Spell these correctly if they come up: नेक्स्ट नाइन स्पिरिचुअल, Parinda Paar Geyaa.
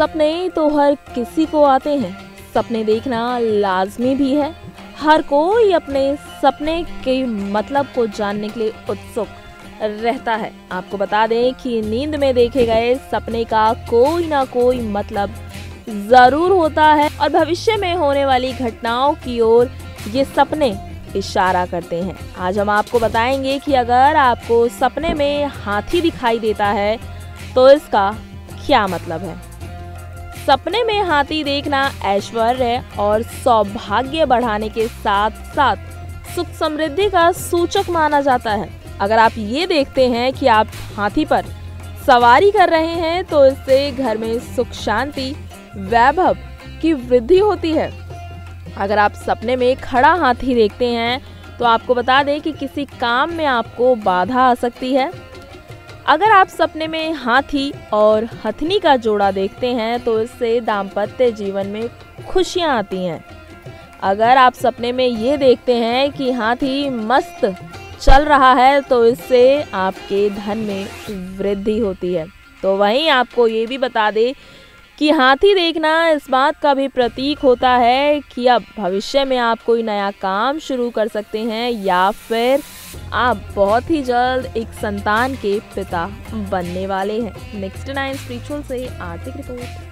सपने तो हर किसी को आते हैं, सपने देखना लाजमी भी है। हर कोई अपने सपने के मतलब को जानने के लिए उत्सुक रहता है। आपको बता दें कि नींद में देखे गए सपने का कोई ना कोई मतलब जरूर होता है और भविष्य में होने वाली घटनाओं की ओर ये सपने इशारा करते हैं। आज हम आपको बताएंगे कि अगर आपको सपने में हाथी दिखाई देता है तो इसका क्या मतलब है। सपने में हाथी देखना ऐश्वर्य और सौभाग्य बढ़ाने के साथ साथ सुख समृद्धि का सूचक माना जाता है। अगर आप ये देखते हैं कि आप हाथी पर सवारी कर रहे हैं तो इससे घर में सुख शांति वैभव की वृद्धि होती है। अगर आप सपने में खड़ा हाथी देखते हैं तो आपको बता दें कि किसी काम में आपको बाधा आ सकती है। अगर आप सपने में हाथी और हथनी का जोड़ा देखते हैं तो इससे दाम्पत्य जीवन में खुशियां आती हैं। अगर आप सपने में ये देखते हैं कि हाथी मस्त चल रहा है तो इससे आपके धन में वृद्धि होती है। तो वहीं आपको ये भी बता दें कि हाथी देखना इस बात का भी प्रतीक होता है कि अब भविष्य में आप कोई नया काम शुरू कर सकते हैं या फिर आप बहुत ही जल्द एक संतान के पिता बनने वाले हैं। नेक्स्ट नाइन स्पिरिचुअल से आर्थिक रिपोर्ट।